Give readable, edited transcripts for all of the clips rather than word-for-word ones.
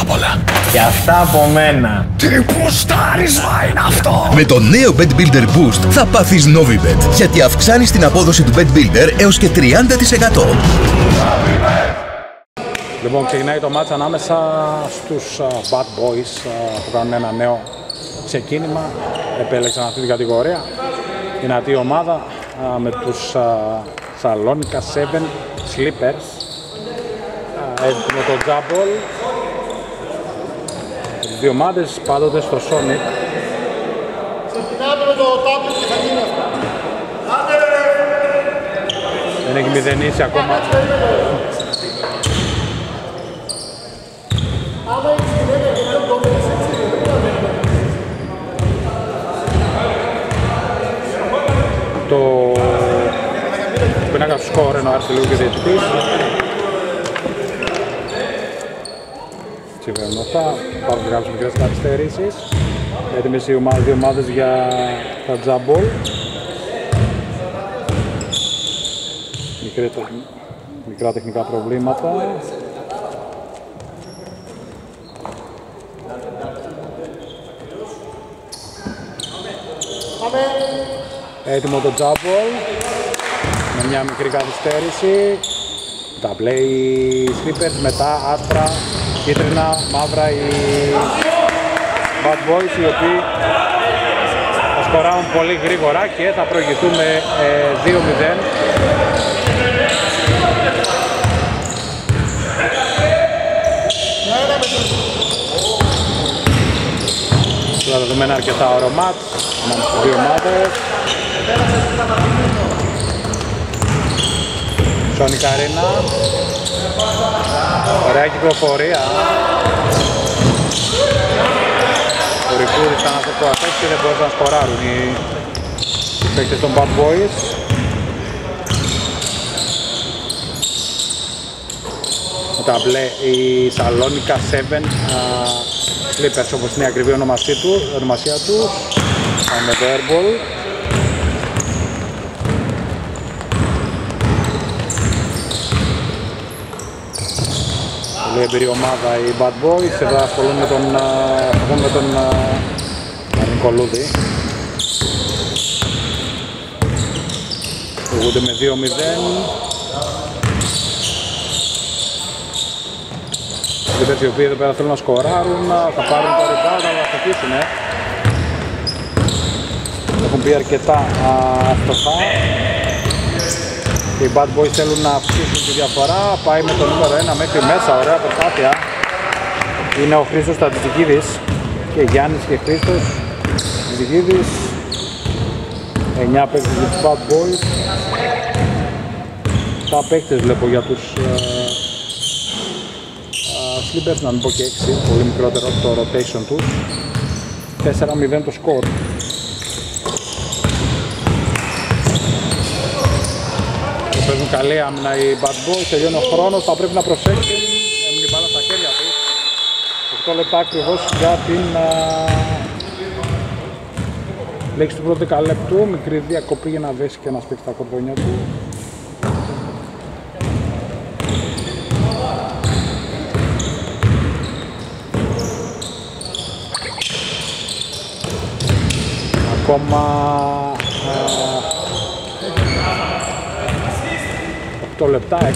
Απ' όλα. Και αυτά από μένα. Τι πουστάρισμα είναι αυτό! Με το νέο Bet Builder Boost θα πάθεις Novibet, γιατί αυξάνεις την απόδοση του Bet Builder έως και 30%. Λοιπόν, ξεκινάει το μάτς ανάμεσα στους Bad Boys που κάνουν ένα νέο ξεκίνημα. Επέλεξαν αυτή την κατηγορία. Δυνατή ομάδα με τους Salonica 7 Slippers. Με τον Jabball. Δύο ομάδες πάντοτε στο Sonic. Δεν έχει μηδενίσει ακόμα. Το πινάκα του σκορ ενώ άρθει λίγο και διαιτητής. Συμβαίνοντα, υπάρχουν κάποιες μικρές καθυστερήσεις. Έτοιμες οι δύο ομάδες για τα Jabball. Μικρά τεχνικά προβλήματα. Έτοιμο το Jabball, με μια μικρή καθυστέρηση. Τα play slippers, μετά άσπρα, κίτρινα, μαύρα οι Bad Boys, οι οποίοι θα σκοράρουν πολύ γρήγορα και θα προηγηθούν με 2-0. Τώρα θα δούμε ένα αρκετά ωραίο μάτς ανάμεσα στις δύο ομάδες. Σόνικα Αρένα. Ωραία κυκλοφορία. Ο Ριχούδης ήταν αυτοκροατές και δεν μπορούσαν να σκοράρουν οι παίκτες των Bad Boys. Με τα μπλε η Salonica 7 Slippers, όπως είναι η ακριβή ονομασία του. Πάμε το airball. Πολύ εμπειρή ομάδα οι Bad Boys, εδώ ασχολούν με τον Νικολούδη. Προηγούνται με 2-0. Οι τέτοιοι οποίοι εδώ πέρα θέλουν να σκοράρουν, θα πάρουν τα ριμπάουντ, αλλά θα χτίσουνε. Έχουν πει αρκετά φτωχά. Οι Bad Boys θέλουν να αυξήσουν τη διαφορά, πάει με το νούμερο 1 μέχρι μέσα, ωραία προσπάθεια. Είναι ο Χρήστος Τατζικίδης και Γιάννης και Χρήστος Τατζικίδης. 9 παίκτες για τους Bad Boys. 7 παίκτες βλέπω για τους Slippers, να μην πω και 6, πολύ μικρότερο το rotation τους. 4-0 το σκορ. Παίζουν καλή άμυνα οι Bad Boys, τελειώνει ο χρόνος, θα πρέπει να προσέξουν. Έμεινε η μπάλα στα χέρια τους. 8 λεπτά ακριβώς για την λέξη του πρώτου δεκαλέπτου. Μικρή διακοπή για να βέσει και να σπίξει τα κορδόνια του. Ακόμα 8 λεπτά, 6-0. Bad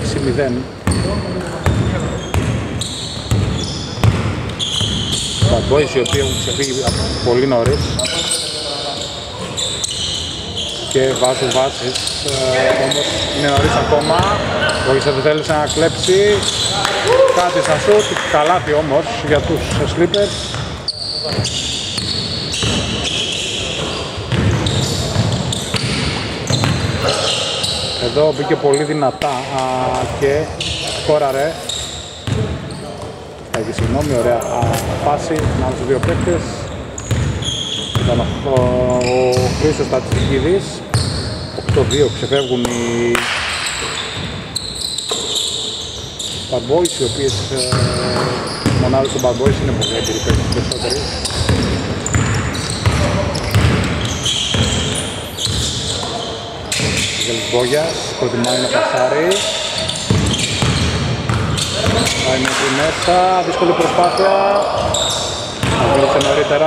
Boys οι οποίοι έχουν ξεφύγει πολύ νωρίς και βάζουν βάσεις, όμως είναι νωρίς ακόμα. Ο Ισέδου θέλησε να κλέψει κάτι στα σουτ, καλάθι όμως για τους Slippers. Εδώ μπήκε πολύ δυνατά και σκόραρε. Έχει συγγνώμη, ωραία πάση με τους δύο παίκτες. Ήταν ο Χρήστος Τατζικίδης. 8-2 ξεφεύγουν οι Bad Boys, οι οποίες μονάδες των Bad Boys είναι πολύ έμπειροι παίκτες περισσότεροι. Γελμπόγιας, προτιμάει να πασάρει. Πάει μέχρι μέσα, δύσκολη προσπάθεια. Αγγλώσε νωρίτερα.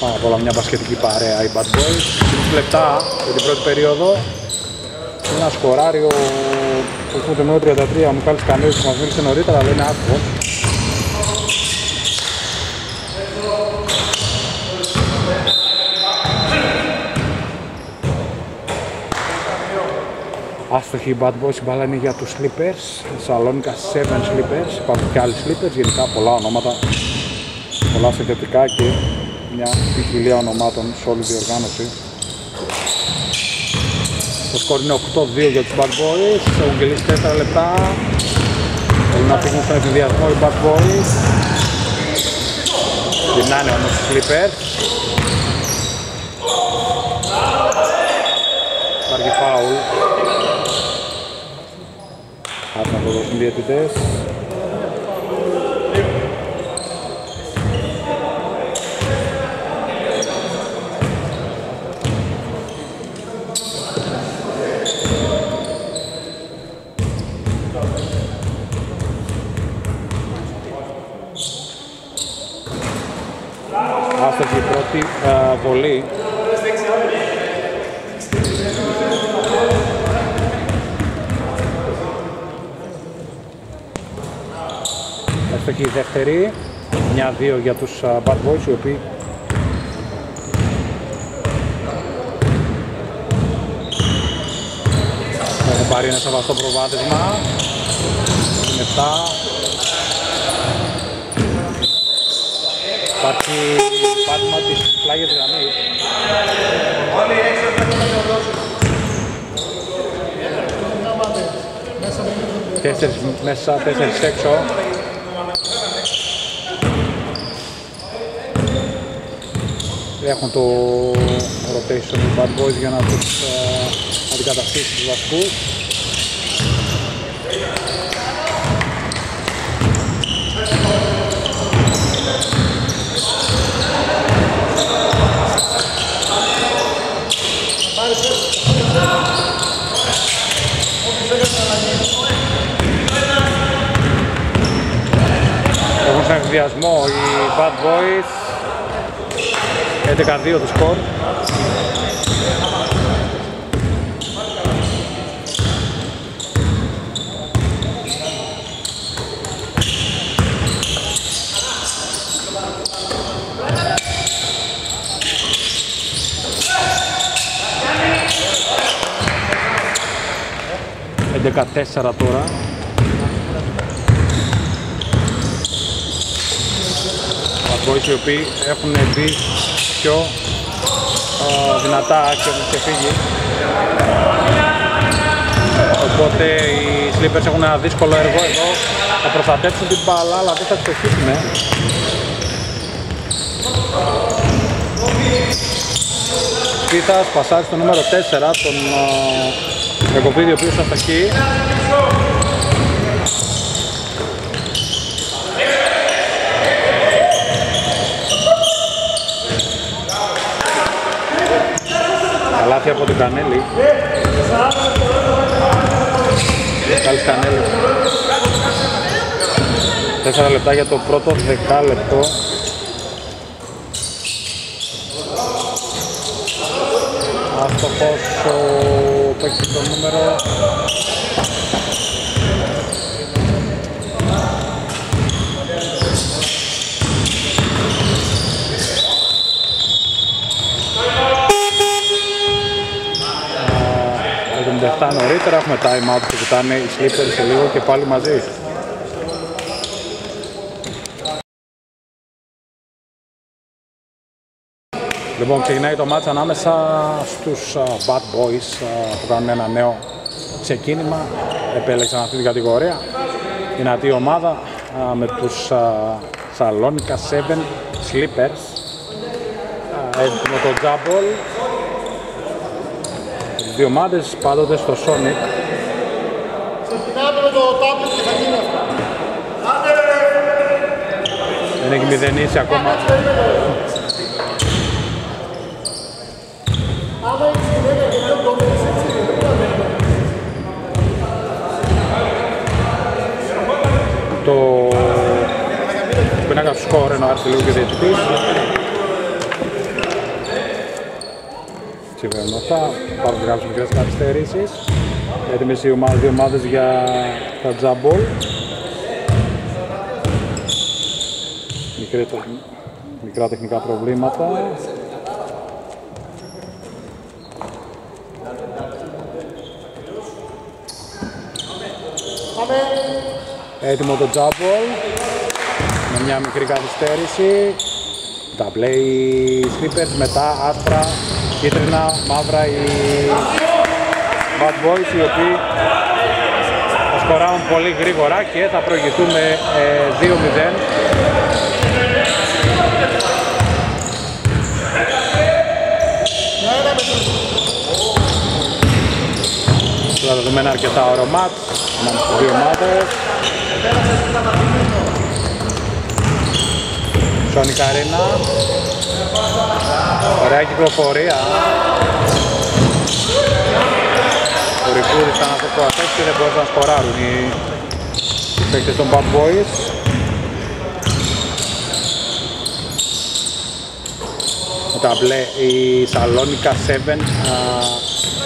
Πάνω απ' όλα μια μπασκετική παρέα η Bad Boys. 20 λεπτά για την πρώτη περίοδο. Ένα σκοράριο που έχουμε το νούμερο 33, ο Μιχάλης Κανέλης, που μας μίλησε νωρίτερα, αλλά είναι άσχος. Άστοχη η Bad Boys, η μπάλα είναι για τους Slippers, Salonica 7 Slippers, υπάρχουν και άλλοι Slippers, γενικά πολλά ονόματα, πολλά συγκεκριτικά και μια ποικιλία ονομάτων σε όλη τη διοργάνωση. Το σκορ είναι 8-2 για τους Bad Boys, έχουν κυλήσει 4 λεπτά, θέλουν να πήγουν στον επιδιασμό οι Bad Boys, γυρνάνε όμως οι Slippers. Υπάρχει φάουλ. Άρα να το δώσουν οι διαιτητές. Άστοχη η πρώτη βολή. Άστοχη η δεύτερη. 9-2 για τους Bad Boys, οι οποίοι έχουν πάρει ένα σαβαστό προβάδισμα. Υπάρχει πάτημα της πλάγιας γραμμής. Όλοι έξω θα 4 μέσα, 4 έξω. Έχουν το rotation του Bad Boys για να τους αντικαταστήσουν τους βασικούς. Έχουν σαν εκδιασμό οι Bad Boys. 11-2 το σκορ. Δεκατέσσερα τώρα. Bad Boys οι οποίοι έχουν μπει πιο δυνατά και έχουν ξεφύγει. Οπότε οι Slippers έχουν ένα δύσκολο έργο εδώ. Θα προστατεύσουν την μπάλα, αλλά δεν θα τις πετύχουν. Κοίτας, πασάρι στο νούμερο 4, τον Μιακοβίδη, ο οποίος θα σταχεί. Καλάθι από τον Κανέλη. Καλής Κανέλη. 4 λεπτά για το πρώτο δεκάλεπτο. Άστοχος ο παίκτης το νούμερο 77 νωρίτερα, έχουμε time out που κοιτάνε οι Slippers σε λίγο και πάλι μαζί. Λοιπόν, ξεκινάει το μάτς ανάμεσα στους Bad Boys που κάνουν ένα νέο ξεκίνημα. Επέλεξαν αυτή την κατηγορία. Η δυνατή ομάδα με τους Salonica 7 Slippers. Έτοιμο το Jabball. Δύο ομάδες πάντοτε στο Sonic. Δεν έχει μηδενίσει ακόμα. λίγο και διαιτητής. Τσιβερνότα, υπάρχουν κάποιες μικρές καθυστερήσεις. Έτοιμες οι δύο ομάδες για τα Jabball. Μικρά τεχνικά προβλήματα. Έτοιμο το Jabball, με μια μικρή καθυστέρηση. Τα play Slippers, μετά άσπρα, κίτρινα, μαύρα οι Bad Boys, οι οποίοι θα σκοράρουν πολύ γρήγορα και θα προηγηθούν με 2-0. Θα δούμε ένα αρκετά ωραίο ματς, ανάμεσα στις δύο ομάδες. Σόνικα Αρένα. Ωραία κυκλοφορία. Ο Ριχούδης ήταν αυτοκροατές και δεν μπορούσαν να σκοράρουν οι παίκτες των Bad Boys. Τα μπλε η Salonica 7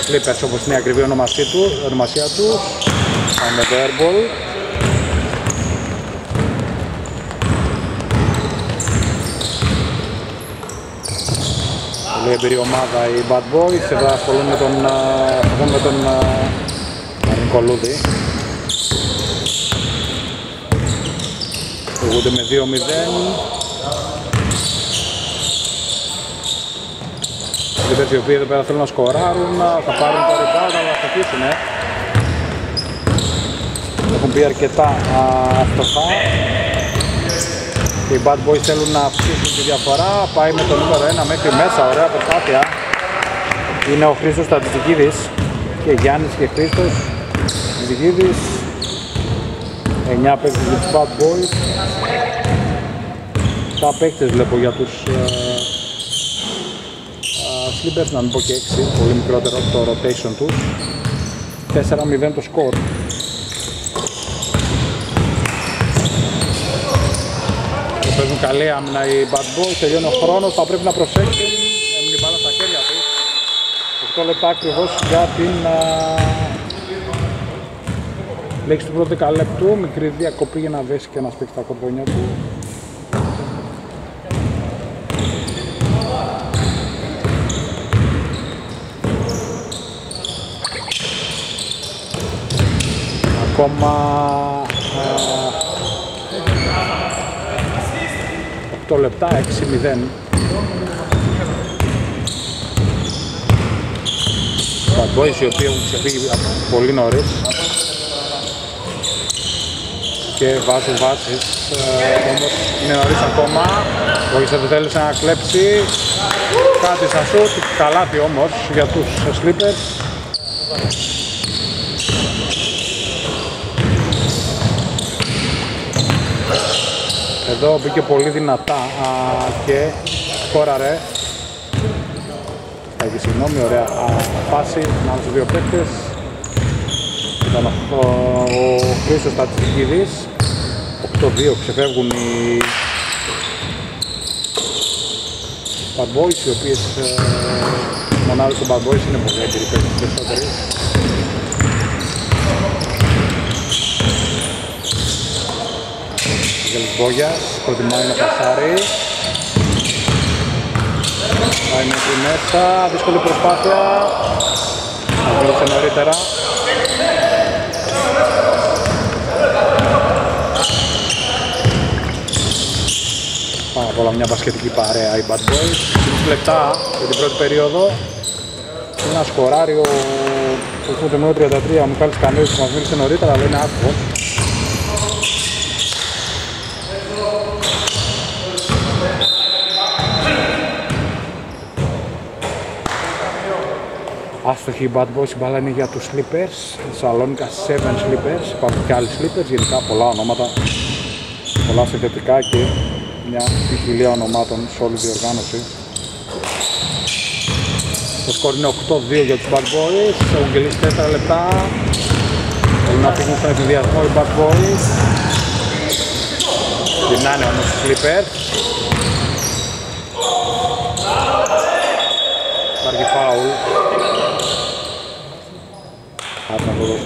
Slippers, όπως είναι η ακριβή ονομασία του. Πάμε το airball. Πολύ εμπειρή ομάδα οι Bad Boys, εδώ ασχολούν με τον Άρη Νικολούδη. Προηγούνται με 2-0. Οι οποίοι εδώ πέρα θέλουν να σκοράρουν, θα πάρουν τα ριμπάουντ, αλλά θα αφήσουν. Έχουν πει αρκετά φτωχά. Οι Bad Boys θέλουν να αυξήσουν τη διαφορά. Πάει με το νούμερο 1 μέχρι μέσα. Ωραία προσπάθεια. Είναι ο Χρήστος Τατζικίδης και Γιάννης και Χρήστος Τατζικίδης. 9 παίκτες για τους Bad Boys. 7 παίκτες βλέπω για τους Slippers, να μην πω και 6, πολύ μικρότερο το rotation τους. 4-0 το σκορ. Παίζουν καλή άμυνα οι Bad Boys, τελειώνει ο χρόνος, θα πρέπει να προσέξουν. Έμεινε η μπάλα στα χέρια τους. 8 λεπτά ακριβώς για την λέξη του πρώτου δεκαλέπτου. Μικρή διακοπή για να βέσει και να σπίξει τα κορδόνια του. Ακόμα 8 λεπτά, 6-0. Bad Boys, οι οποίοι έχουν ξεφύγει πολύ νωρίς και βάζουν βάσεις, όμως είναι νωρίς ακόμα. Βόγησε το τέλος να κλέψει, κάτι σαν σούτ, καλάθι όμως για τους Slippers. Εδώ μπήκε πολύ δυνατά και σκόραρε. Έχει συγγνώμη, ωραία πάση με τους δύο παίκτες. Ήταν ο Χρήστος Τατζικίδης. 8-2 ξεφεύγουν οι Bad Boys, οι οποίες μονάδες των Bad Boys είναι πολύ έγκυροι παίκτες περισσότεροι. Γελμπόγιας, προτιμάει να πασάρει. Πάει μέχρι μέσα, δύσκολη προσπάθεια. Αγγλώσε νωρίτερα. Πάνω απ' όλα μια μπασκετική παρέα η Bad Boys. 2 λεπτά για την πρώτη περίοδο. Ένα σκοράριο του νούμερο 33, ο Μιχάλης Κανέλης, που μας μίλησε νωρίτερα, αλλά είναι άσχημο. Άστοχη η Bad Boys, η μπάλα είναι για τους Slippers, Salonica 7 Slippers, υπάρχουν και άλλοι Slippers, γενικά πολλά ονόματα, πολλά συνθετικά και μια ποικιλία ονομάτων σε όλη τη οργάνωση. Το σκορ είναι 8-2 για τους Bad Boys, έχουν κυλήσει 4 λεπτά, θέλουν να πήγουν στον εφηδιασμό οι Bad Boys, γυρνάνε όμως οι Slippers.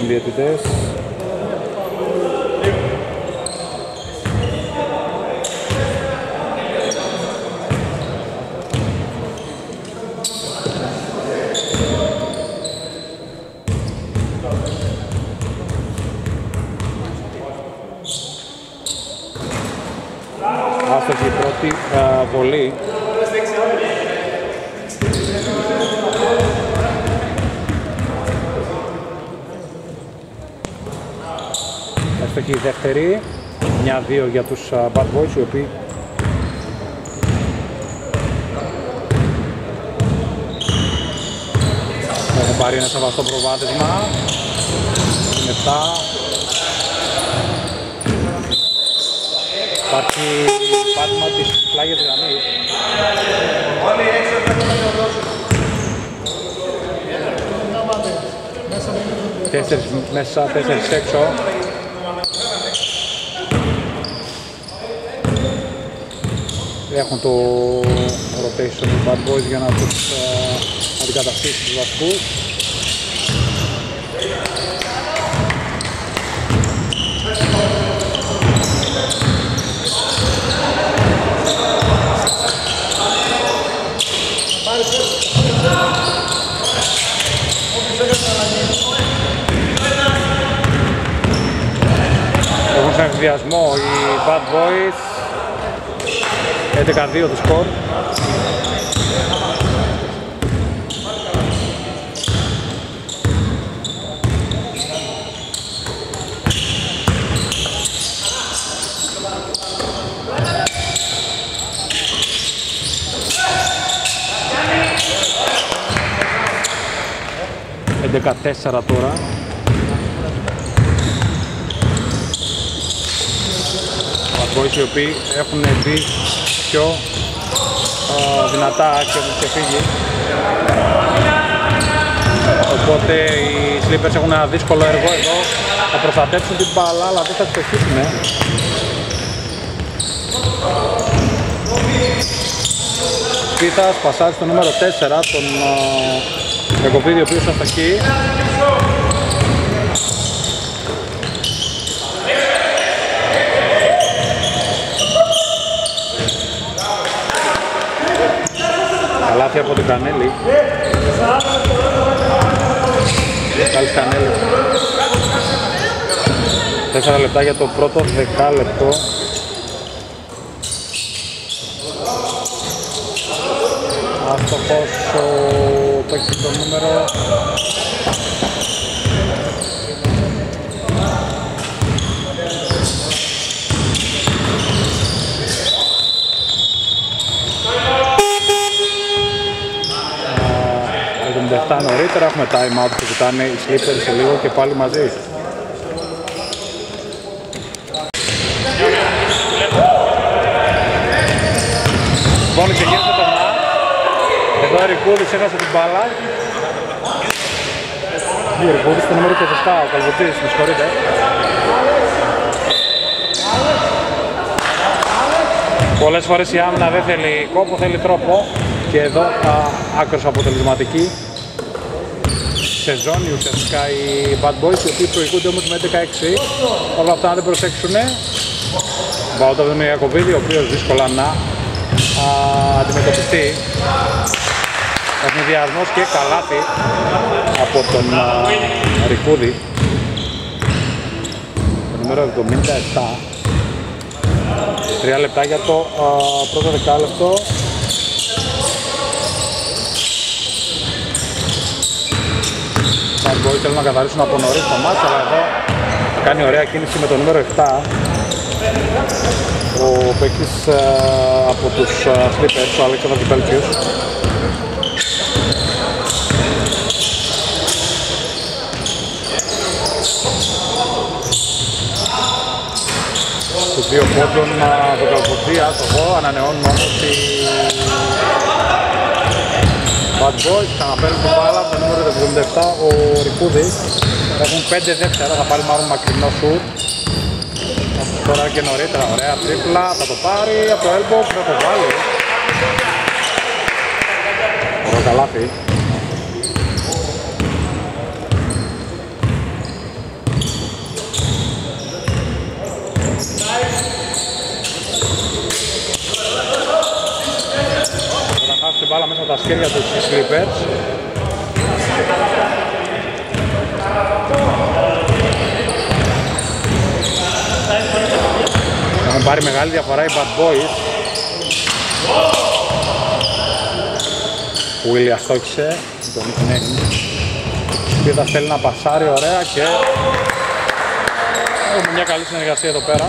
διαιτητές. Άστοχη η πρώτη βολή. Άστοχη η δεύτερη. 9-2 για τους Bad Boys, οι οποίοι έχουν πάρει ένα σαβαστό προβάδισμα. 7. Υπάρχει πάτημα της πλάγιας γραμμής. Όλοι έξω πρέπει να το δώσουν. Τέσσερις μέσα, τέσσερις έξω. Έχουν το rotation του Bad Boys για να τους αντικαταστήσουν τους βασικούς. Έχουν σαν εμφιβιασμό οι Bad Boys. 11-2 το σκορ. Δεκατέσσερα τώρα. Bad Boys οι οποίοι έχουν μπει πιο δυνατά και έχουν ξεφύγει. Οπότε οι Slippers έχουν ένα δύσκολο έργο εδώ. Θα προστατεύσουν την μπάλα, αλλά δεν θα τις πετύχουν. Πίτας πασάζει στο νούμερο 4 τον Μιακοβίδη, ο οποίος αστοχεί. Καλάθι από τον Κανέλη. Καλής Κανέλη. 4 λεπτά για το πρώτο δεκάλεπτο. Άστοχος ο παίκτης το νούμερο 77 νωρίτερα. Έχουμε time out που κοιτάνε οι Slippers σε λίγο και πάλι μαζί. Λοιπόν, ξεκίνησε το μάτς. Εδώ ο Ριχούδης έχασε την μπάλα. Ο Ριχούδης στο νούμερο 27, ο Καλβουρτζής, με συγχωρείτε. Πολλές φορές η άμυνα δεν θέλει κόπο, θέλει τρόπο. Και εδώ άκρως αποτελεσματική σεζόνι ουσιαστικά οι Bad Boys, οι οποίοι προηγούνται όμως με 11-6. Όλα αυτά να δεν προσέξουνε. Βαότα από τον Μιακοβίδη, ο οποίος δύσκολα να αντιμετωπιστεί. Ευνηδιασμός και καλάθι από τον Ριχούδη, το νούμερο 77. 3 λεπτά για το πρώτο δεκάλεπτο. Bad Boys θέλουν να καθαρίσουν από νωρίς το μάτς, αλλά εδώ θα κάνει ωραία κίνηση με το νούμερο 7. Ο παίκτης από τους Slippers, ο Αλέξανδρος Πέλκιος. Στους δύο πόντων το Καλβουρτζή, άστοχο. Ανανεώνουμε όμως οι Bad Boys, ξαναπαίρνουν την μπάλα από το νούμερο 77, ο Ριχούδης. Έχουν 5 δεύτερα, θα πάρει μάλλον μακρινό σουτ. Τώρα και νωρίτερα, ωραία τρίπλα, θα το πάρει από το elbow, θα το βάλει. Ωραίο καλάθι. την μπάλα μέσα από τα σκέρια του στις Slippers. Έχουν πάρει μεγάλη διαφορά οι Bad Boys. Ο Williams στόχισε, τον nickname. Ο Πίδας θέλει να πασάρει ωραία και... Έχουμε μια καλή συνεργασία εδώ πέρα.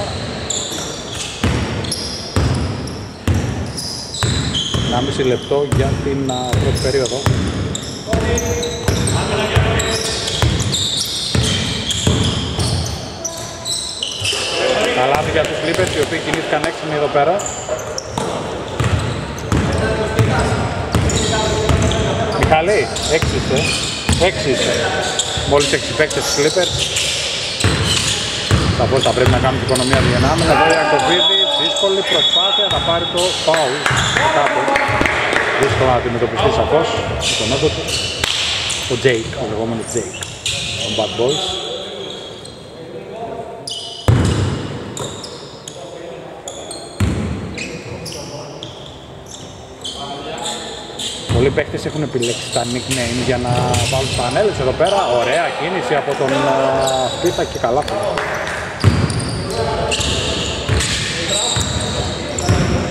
Ένα μισή λεπτό για την πρώτη περίοδο. Τα λάθη για τους Slippers, οι οποίοι κινήθηκαν έξυπνοι εδώ πέρα. Μιχαλή, έξι είσαι. Μόλις έξι παίκτες στους Slippers. Σαφώς θα πρέπει να κάνουν την οικονομία διενάμενα. Εδώ Μιακοβίδη, δύσκολη προσπάθεια, θα πάρει το foul. Δύσκολο να αντιμετωπιστεί σαφώς τον ότο του. Ο Jake, ο λεγόμενος Jake, ο Bad Boys. Πολλοί παίκτες έχουν επιλέξει τα nickname για να βάλουν τα ανέλες εδώ πέρα. Ωραία κίνηση από τον Πίτα και καλά.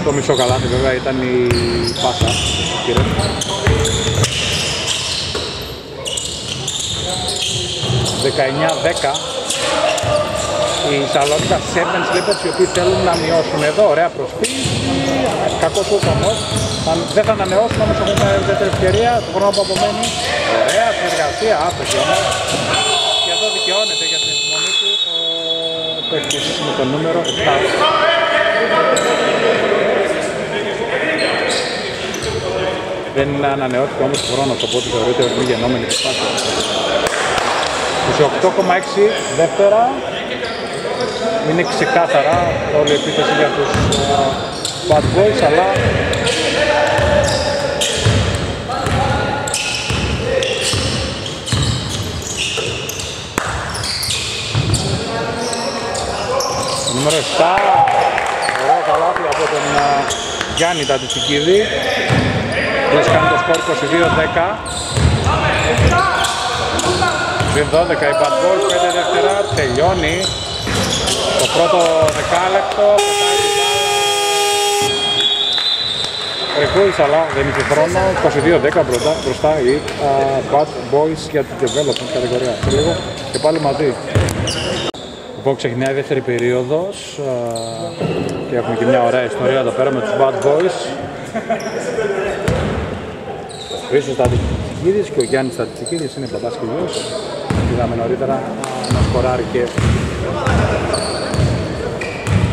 Το μισό καλάθι βέβαια ήταν η πάσα. Κύριε. 19-10. Η Salonica 7 Slippers, οι οποίοι θέλουν να μειώσουν εδώ, ωραία προσποίηση, κακό σούτ όμως, δεν θα ανανεώσουν όμως έχουν μια δεύτερη ευκαιρία, το χρόνο που απομένει, ωραία συνεργασία, άστοχη όμως, και εδώ δικαιώνεται για την επιμονή του ο παίκτης με το νούμερο 7. Δεν ανανεώθηκε όμως το χρόνο, οπότε θεωρείται ότι είναι γενόμενη προσπάθεια. 28,6 δεύτερα. Είναι ξεκάθαρα όλη η επίθεση για τους Bad Boys, αλλά νούμερο 7, ωραίο καλάθι από τον Γιάννη Τατζικίδη. Τους κάνει το σκορ 22-10. 12 η Bad Boys, 5 δεύτερα, τελειώνει το πρώτο δεκάλεπτο. Ριχούδης, αλλά δεν είχε χρόνο. 22-10 μπροστά οι Bad Boys για την development κατηγορία. Σε λίγο και πάλι μαζί. Λοιπόν, ξεκινάει η δεύτερη περίοδος και έχουμε και μια ωραία ιστορία εδώ πέρα με τους Bad Boys. Ο Χρήστος Τατζικίδης και ο Γιάννης Τατζικίδης είναι πατάσκυλος. Είδαμε νωρίτερα να σκοράρει και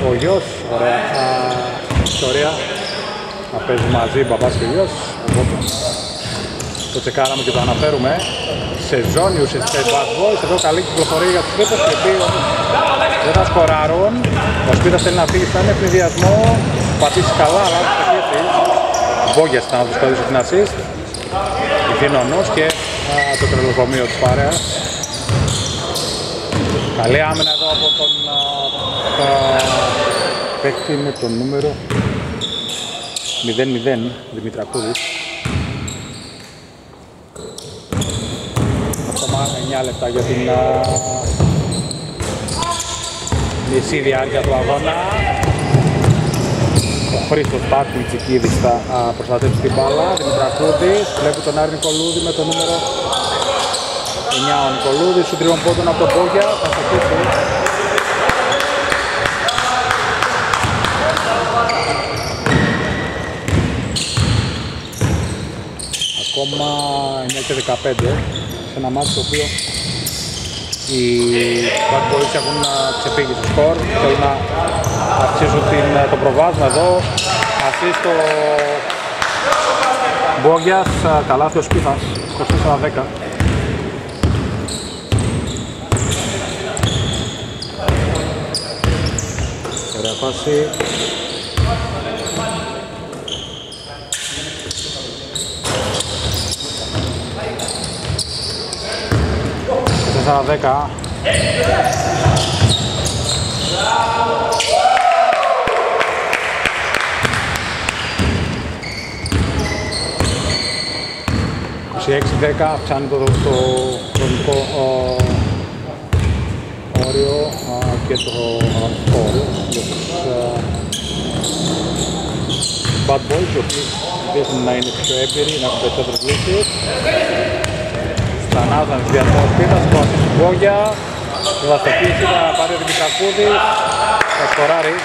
ο γιος, ωραία ιστορία, να παίζει μαζί μπαμπάς και γιος, οπότε το τσεκάραμε και το αναφέρουμε. Σεζόν ουσιαστικά οι Bad Boys, εδώ καλή κυκλοφορία για τους Slippers, οι οποίοι δεν θα σκοράρουν. Ο Σπίτας θέλει να φύγει, θα είναι ευνηδιασμό, πατήσει καλά, αλλά θα χέσει. Βόγιας θα τους κρατήσει την assist, δίνει ο νους και το τρελοκομείο της παρέας. Καλή άμυνα εδώ από τον παίκτη με το νούμερο 0-0, Δημητρακούδης. Ακόμα 9 λεπτά για την μισή διάρκεια του αγώνα. Ο Χρήστος Τατζικίδης θα προστατεύσει την μπάλα. Δημητρακούδης βλέπει τον Άρη Νικολούδη με το νούμερο 9. Ο Νικολούδης σου τριών πόντων από τον Πόγια θα στοχίσει. Ακόμα 9 και 15, σε ένα μάτι το οποίο οι Bad Boys έχουν ξεφύγει στο σκορ, θέλουν να αυξήσουν το προβάδισμα εδώ. Ασίστ στο Μπόγιας, καλάθι ο Σπίθας, 24-10. Ωραία φάση. Στα 10. 26-10, αυξάνει το χρονικό όριο και το αγωνιστικό όριο για τους Bad Boys, οι οποίοι δείχνουν να είναι πιο έμπειροι, να έχουν περισσότερες λύσεις. Ξανά θα ενθουσιασμό πίτα, θα σκοράσει την Βόγια, θα στοχίσει, θα πάρει ο Δημητρακούδης, θα σκοράρει.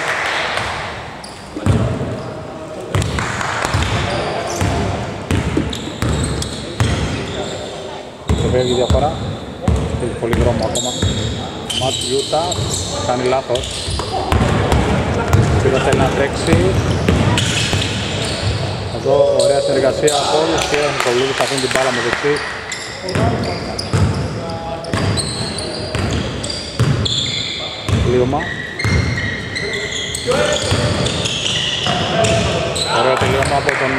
Φεύγει η διαφορά, έχει πολύ δρόμο ακόμα. Ματ Λιούτα, κάνει λάθος. Πήρας θέλει να τρέξει. Εδώ ωραία συνεργασία από όλους και ο Νικολούδης θα αφήνει την μπάλα με δεξί. Λίωμα. Ωραίο τελείωμα από τον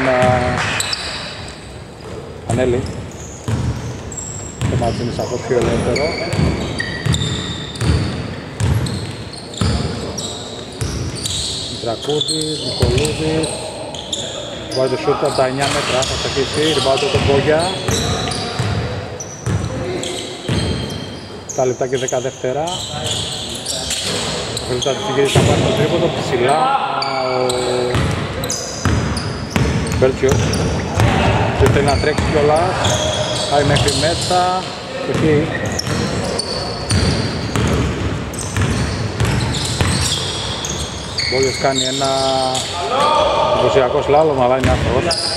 Κανέλη. Το μάτι είναι σαφώς πιο ελεύθερο. Μητρακούδης, Νικολούδης. Βάζει το σούτ από τα 9 μέτρα, θα σταχίσει. Ριβάζει τον Μπόγια. 7 λεπτά και 10 δεύτερα. Ο Χρήστος Τατζικίδης θα πάρει το τρίποδο, ψηλά. Ο Μπέλτσιος. Και θέλει να τρέξει κιόλας. Πάει μέχρι μέσα και εκεί. Ο Μπόγιος κάνει ένα εντυπωσιακό σλάλωμα, αλλά είναι άστοχος.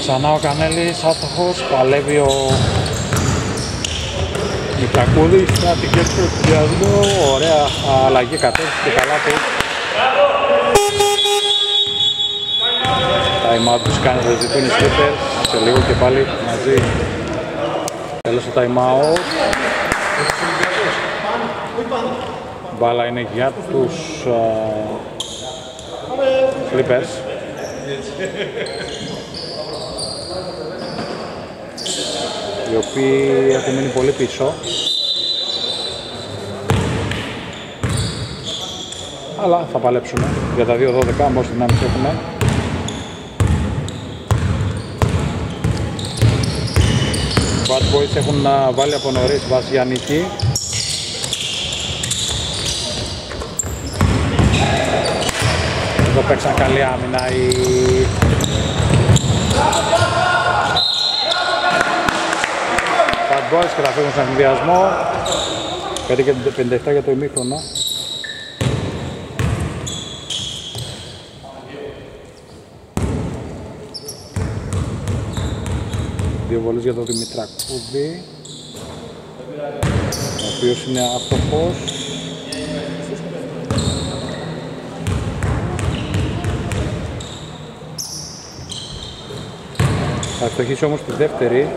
Ξανά ο Κανέλης, άστοχος, παλεύει ο Μητρακούδης, κάτι και στο ενθουσιασμό, ωραία αλλαγή κατεύθυνση και καλά του. Τα time-out τους κάνει, θα ζητούν οι Slippers, σε λίγο και πάλι μαζί. Τέλος το time-out. Μπάλα είναι για τους Slippers. Οι οποίοι έχουν μείνει πολύ πίσω, αλλά θα παλέψουμε για τα 2-12 μόλις δυνάμεις έχουμε. Οι Bad Boys έχουν βάλει από νωρίς βάση για νίκη. Εδώ παίξαν καλή άμυνα οι και θα φύγουν στον συνδυασμό. 5-57 για το ημίχρονο. Δύο βολές για τον Δημητρακούδη, ο οποίος είναι άστοχος. Θα αστοχίσει όμως τη δεύτερη.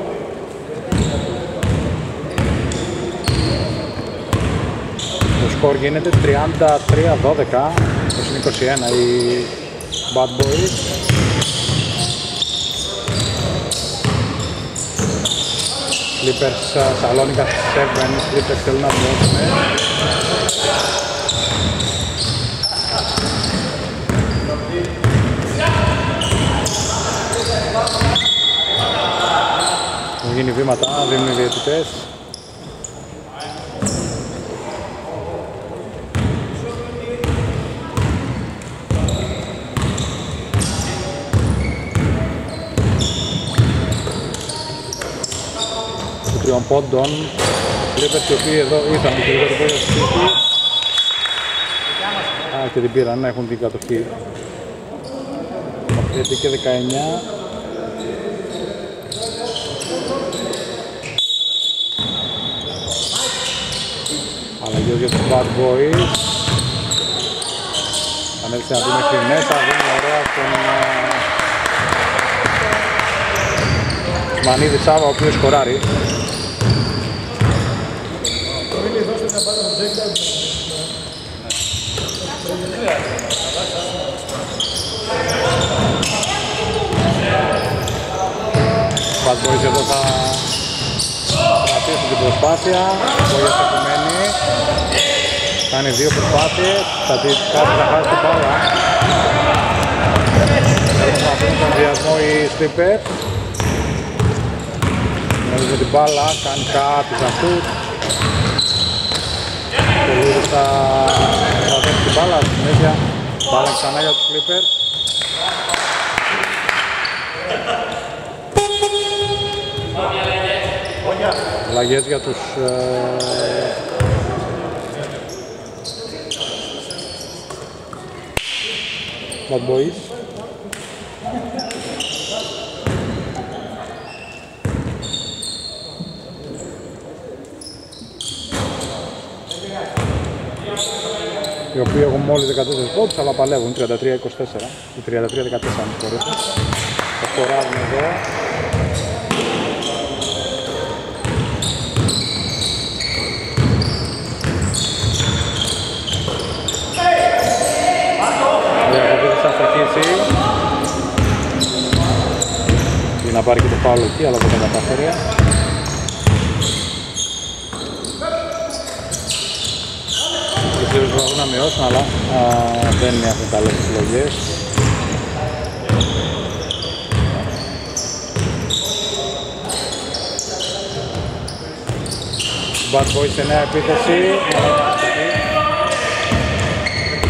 Σκορ γίνεται 33-12, 20-21 οι Bad Boys. Slippers, Salonica 7 Slippers θέλουν να βγουν. Έχουν γίνει βήματα, δίνουν οι διαιτητές. Των πόντων, βλέπετε ότι εδώ ήταν οι κυριότεροι και την πήραν, να έχουν την κατοχή. Αυτή και 19. Αλλαγές για τους Bad Boys. Ανέλησε να δει μέχρι μέσα, δίνει ωραία τον Μανίδη Σάβα, ο οποίος σκοράρει. Bad Boys εδώ θα κρατήσει Έχει την προσπάθεια, πολύ αστοχημένη. Κάνει δύο προσπάθειες, θα δει κάτι να χάσει την μπάλα. Έχουν αυτόν τον διασμό οι Slippers. Γνωρίζουν την μπάλα, κάνει κάτι σαν αυτούς. Και λίγο θα δίνει την μπάλα, στη συνέχεια μπάλα ξανά για τους Slippers. Αλλαγές για τους Bad Boys. Οι οποίοι έχουν μόλις 14 πόντους, αλλά παλεύουν 33-24 ή 33-14 αν συγχωρείτε. Θα σκοράρουν εδώ. Να πάρει και το φάουλ εκεί, αλλά δεν καταφέρει. Οι φίλοι προσπαθούν να μειώσουν, αλλά δεν είναι αυτές τα λόγες επιλογές. Bad Boys σε νέα επίθεση.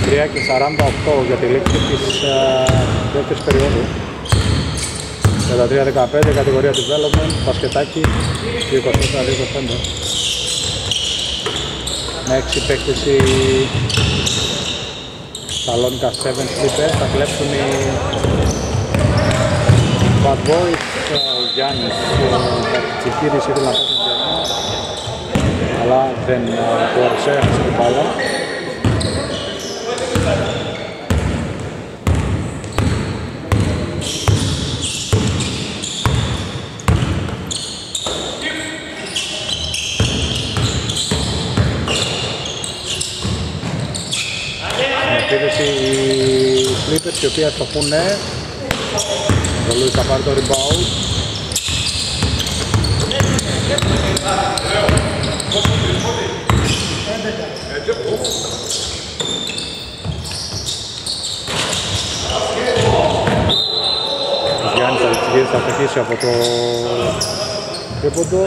3:48 για τη λήξη της δεύτερης περίοδου. 43-15, κατηγορία development, μπασκετάκι, 24-25. Με 6 παίκτες οι Salonica 7 Slippers, θα κλέψουν οι Bad Boys. Ο Γιάννης Τατζικίδης ήθελε να πέσει τον διασμό, αλλά δεν μπόρεσε, έχασε την μπάλα. Οι Slippers οι οποίοι αστοχούν, θα πάρει το rebound. Ο Γιάννης Τατζικίδης θα αστοχίσει από το τρίποντο.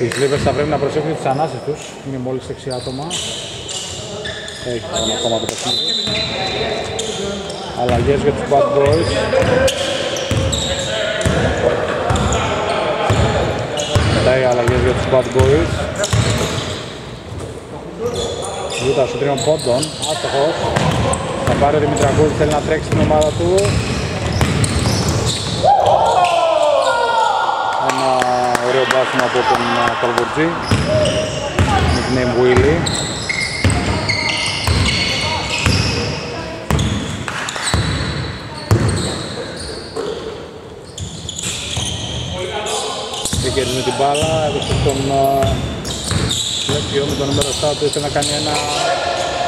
Οι Slippers θα πρέπει να προσέχουν τις ανάσες τους, είναι μόλις 6 άτομα. Έχει πάνω ακόμα το παιχνίδι. Αλλαγές για τους Bad Boys. Μετά οι αλλαγές για τους Bad Boys. Λιούτα σου 3 πόντων, άστοχος. Θα πάρει ο Δημητρακούδης, θέλει να τρέξει την ομάδα του. Ωραίο μπάσιμο από τον Καλβουρτζή, nickname Willy. Κέκερης με την μπάλα, έδωσε τον Μπέλτσιο με το νούμερο 7 του, ήθελε να κάνει ένα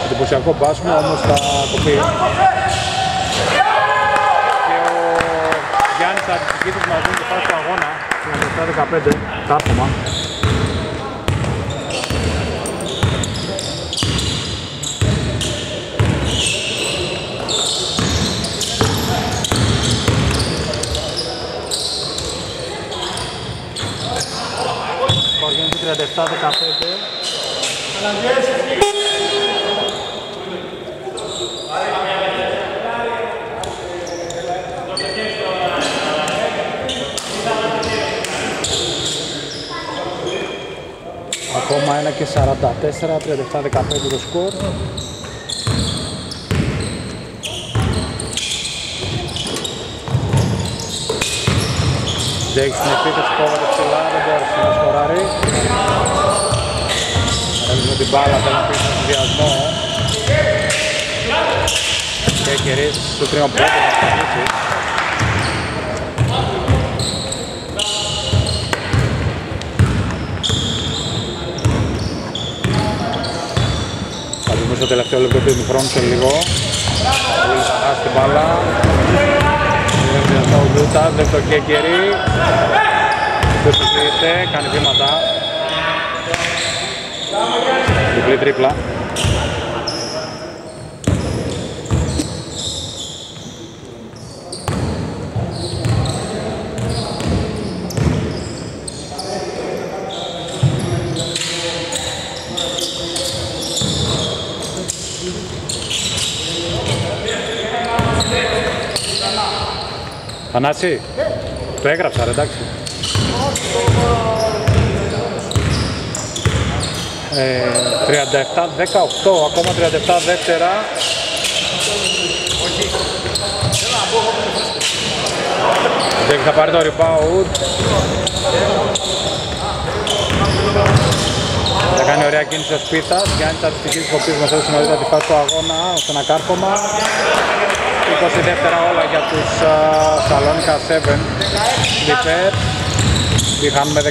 εντυπωσιακό μπάσιμο, όμως θα κοπεί. Και ο Γιάννης Τατζικίδης μας δίνει το φάουλ του αγώνα. 15 τα άτομα. Πώς γίνεται 37-15. Ακόμα 1 και 44, 37-15 το σκορ. Τζέικ στην επίθεση, κόβεται ψηλά, δεν μπόρεσε να σκοράρει. Έβγαινε την μπάλα, θέλει να πει στον συνδυασμό. Κέκερης στο 3 πόντο θα σταματήσει. Στο τελευταίο λεπτό του ημιχρόνου σε λίγο. Πολύ σαχάς την μπάλα. ο Λιούτα, βλέπει το Κέκερη. Δεν συζητείται, κάνει βήματα. Διπλή τρίπλα. Ανάση, το έγραψα ρε, εντάξει. Ε, 37-18, ακόμα 37 δεύτερα. Δεν θα πάρει το rebound. Θα κάνει ωραία κίνηση ο Σπίτας. Γιάννης Τατζικίδης κοπίζει μεσόδου στην ορίδα τη φάση του αγώνα, ώστε ένα κάρφωμα. 22 δεύτερα όλα για τους Salonica 7 Slippers. Διχάνουν με 19.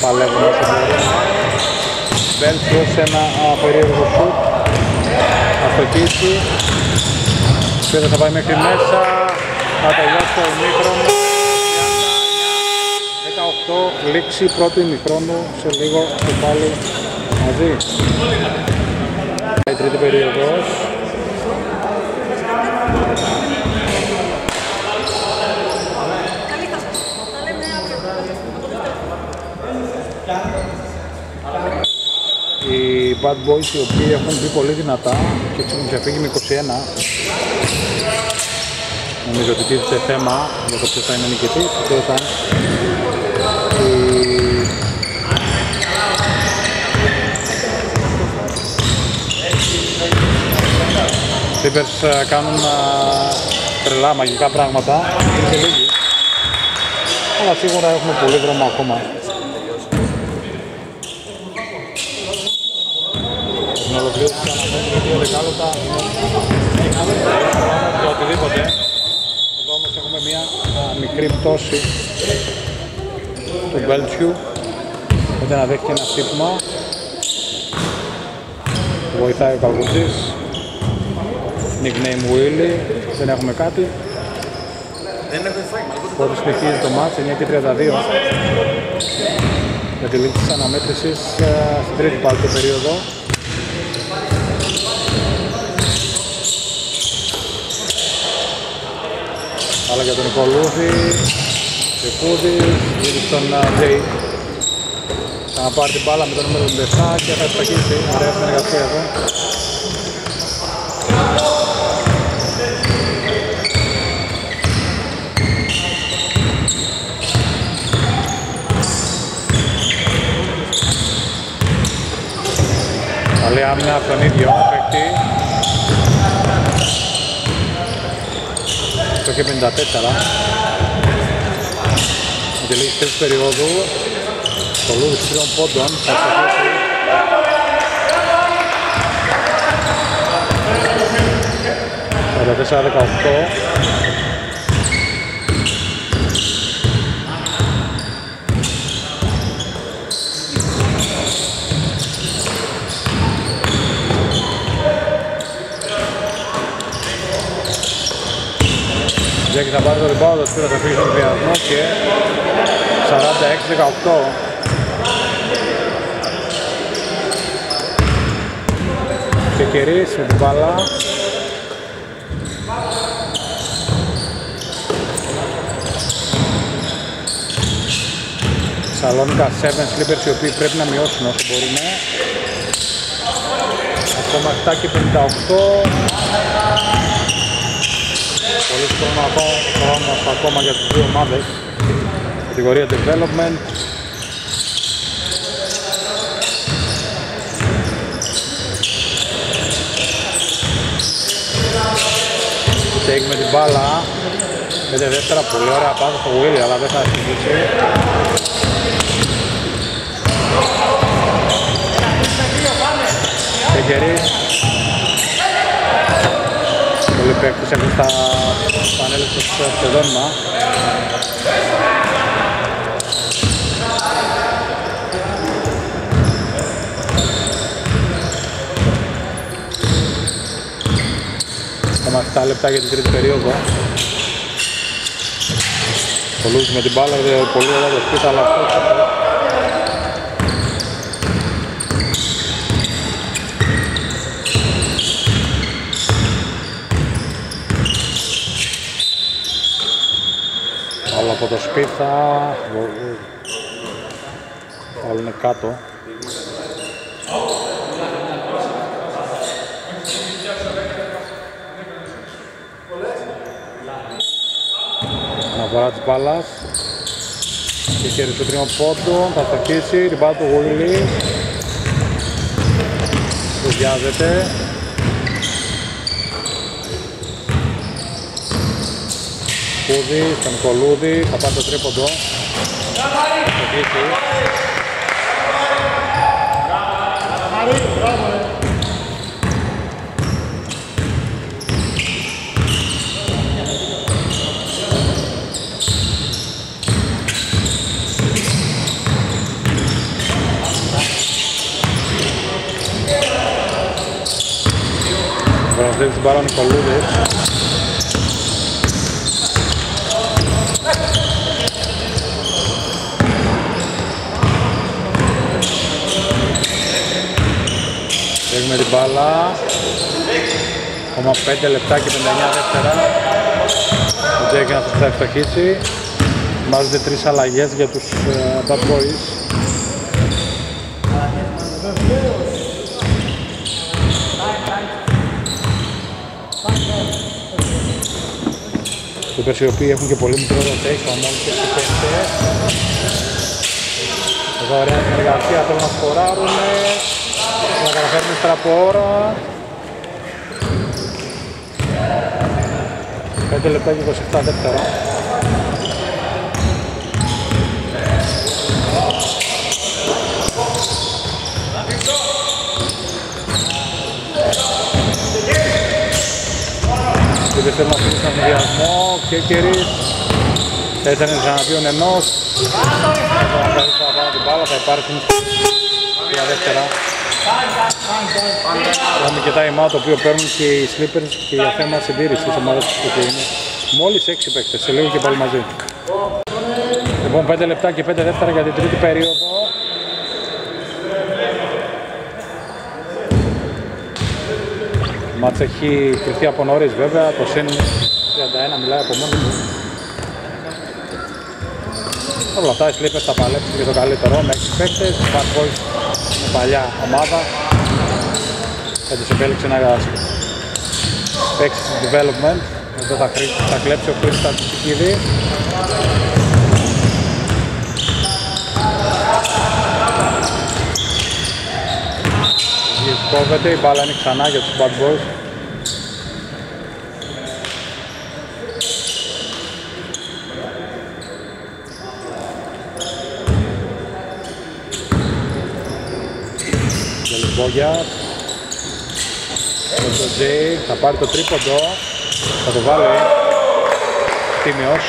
Παλεύουν όσο μπορούν. Μπέλτσιος ένα περίεργο σουτ. Αυτοκίνηση. Σπίτας θα πάει μέχρι μέσα. Θα τελειώσει το ημίχρονο. 18 λήξη πρώτου ημιχρόνου. Σε λίγο και πάλι μαζί. Η τρίτη περίοδος. Οι Bad Boys, οι οποίοι έχουν μπει πολύ δυνατά και έχουν ξεφύγει με 21. Νομίζω ότι τίθεται θέμα για το ποιος θα είναι νικητής. Οι Slippers κάνουν τρελά μαγικά πράγματα. Είναι λίγοι. Αλλά σίγουρα έχουμε πολύ δρόμο ακόμα. Ολοκλήρωση αναμένει δύο δεκάλεπτα για οτιδήποτε. Εδώ όμως έχουμε μία μικρή πτώση του Μπέλτσιου, οπότε να δέχεται ένα χτύπημα. Βοηθάει ο Καλβουρτζής. Nickname Willy. Δεν έχουμε κάτι. Οπότε συνεχίζει το μάτς, 9:32. Για τη λήξη της αναμέτρησης στην τρίτη πάλι του περίοδο. Αλλά για τον Νικολούδη, Ριχούδης, γύρω στον Τζέι. Θα πάρει την μπάλα με το νούμερο 7 και θα εισπακίσει. Ωραία συνεργασία εδώ. Καλή άμυνα από τον ίδιο παίκτη. Το είχε 54. Με τη λίγη τρίτης περίοδου, το Λούδης 3 πόντων θα στοχίσει. Κατά 4-18. Τζέκη θα πάρει το rebound, ο Σπύρας θα φύγει στον χρειασμό και 46-18. Κεκερής με την μπάλα. Salonica 7 Slippers, οι οποίοι πρέπει να μειώσουν όσο μπορούν. Ακόμα 7-58. Πολύ χρόνο ακόμα για τις δύο ομάδες. Κατηγορία Development. Take με την μπάλα. 5 δεύτερα, πολύ ωραία πάσα στο Willy, αλλά δεν θα συζητήσει. Κέκερης. Πολλοί παίκτες έχουν στα πανέλη τους στο δόνημα. Είμαστε 7 λεπτά για την τρίτη περίοδο. Κολούδης με την μπάλα, πολύ ωραία δοχή, αλλά αλλά από το σπίτι θα βάλουν κάτω. Αναφορά της μπάλας. Και χέρι του τρίμου πόντου. Θα στοχίσει. Ριμπά του Γουλή. Κουδιάζεται. Κούδη στον Κολούδη. Θα πάρει το τρίποντο. Βραζεύει την μπάλα ο Νικολούδης. Έχουμε την μπάλα. Ακόμα 5 λεπτά και 59 δεύτερα. Ο Τζέκινας θα ευστοχίσει. Βάζονται 3 αλλαγές για τους Bad Boys. Οι οποίοι έχουν και πολύ μικρό rotation, μόλις και στους παίκτες. Εδώ ωραία συνεργασία, θέλουν να σκοράρουν, να καταφέρουν ύστερα από ώρα. 5 λεπτά και 27 δεύτερα. Θέλει να αφήσει τον συνδυασμό, Κέκερης. Έτανε ξαναπίον ενός. Την μπάλα, θα υπάρχουν για δεύτερα. Έχουμε και time out, το οποίο παίρνουν και οι Slippers και για θέμα συντήρησης της ομάδας της Κοκκινής. Μόλις 6 παίκτες, σε λίγο και πάλι μαζί. Λοιπόν, 5 λεπτά και 5 δεύτερα για την τρίτη περίοδο. Μάτς έχει κρυφθεί από νωρίς βέβαια, το ΣΥΝ 31 μιλάει από μόνο του. Όλα αυτά οι Slippers θα παλέψουν για το καλύτερο με 6 παίκτες. Οι Bad Boys είναι παλιά ομάδα, θα τους επέλεξε ένα γράψιμο. Παίξει development, εδώ θα κλέψει ο Χρήστος Τατζικίδη. Κόβεται, η μπάλα είναι ξανά για τους Bad Boys. Τελειμπόγιας. Το Τζέι θα πάρει το τρίποντο, θα το βάλει. Τίμιος.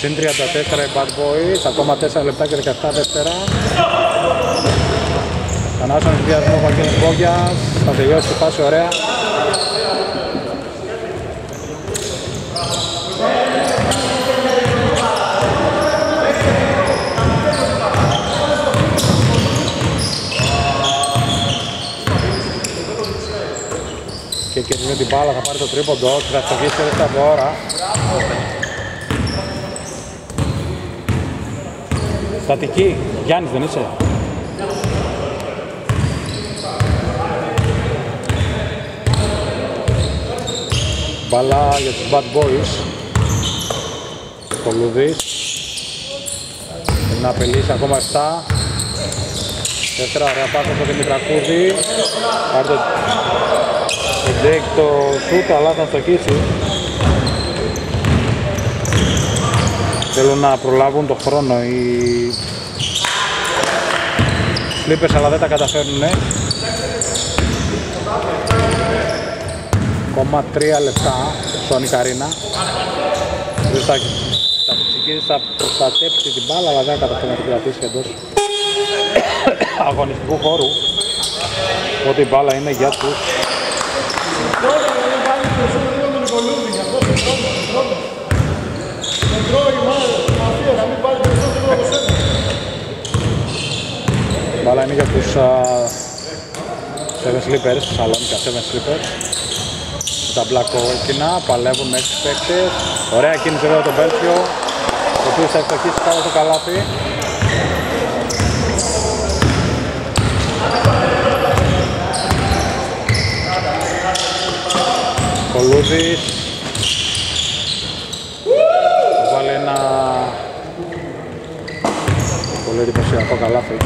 Συν 34 οι Bad Boys, ακόμα 4 λεπτά και 17 δεύτερα. Ξανά στον ενδιασμό Βαγγέλης Μπόγιας, θα τελειώσει τη φάση ωραία. Και κερδίζει την μπάλα, θα πάρει το τρίποντο, θα στοχίσει δεύτερα από ώρα. Στατική, Γιάννης δεν είσαι. Μπαλά για τους Bad Boys. Κολούδης. Να απελήσει ακόμα 7. Δεύτερα ωραία πάσα στο Δημητρακούδη. Πάρει το Τζέικ το σούτ, αλλά θα στοχίσει. Θέλουν να προλάβουν το χρόνο οι Slippers, αλλά δεν τα καταφέρνουν. Ακόμα 3 λεπτά, Σόνικα Αρένα. Χρήστος Τατζικίδης Τατζικίδης θα προστατέψει την μπάλα, αλλά δεν καταφέρει να την κρατήσει εντός αγωνιστικού χώρου. Ότι η μπάλα είναι για τους. Η μπάλα είναι για τους 7 Slippers, Salonica 7 Slippers. Τα μπλα κόκκινα, παλεύουν με 6 παίκτες. Ωραία κίνηση εδώ τον Μπέλτσιο, ο οποίος θα ευτυχίσει κάτω το καλάθι. Νικολούδης θα βάλει ένα πολύ εντυπωσιακό καλάθι.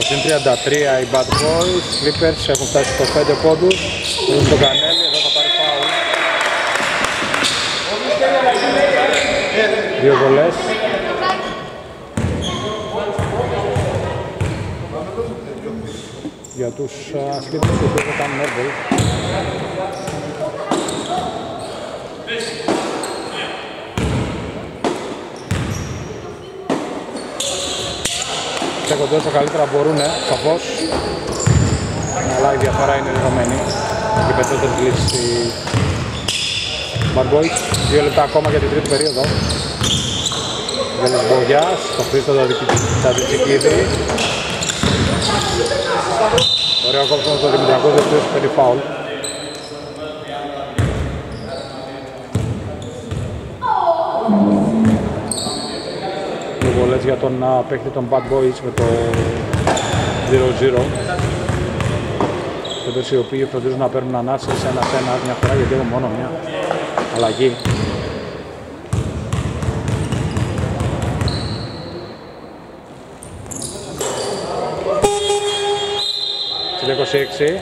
Στο συν 33 οι Bad Boys, Slippers έχουν φτάσει στους 5 πόντους. Είναι στον Κανέλη, εδώ θα πάρει φάουλ. Δύο βολές. Για τους Slippers που δεν κάνουν έρβολ. Στέκονται όσο καλύτερα μπορούνε, σαφώς. Αλλά η διαφορά είναι δεδομένη. Και πετρότερη λύση Μπαργκόιτ. 2 λεπτά ακόμα για την τρίτη περίοδο. Γιάννης Μπογιάς, το Χρήστο Τατζικίδη. Ωραίο κόψιμο στο Δημητρακούδη, ο οποίος παίρνει φάουλ. Βολές για τον παίχτη των Bad Boys με το 0-0. Φέντες οι οποίοι φροντίζουν να παίρνουν ανάσες ένα-ένα μια φορά, γιατί έχουν μόνο μια αλλαγή. Στην 26.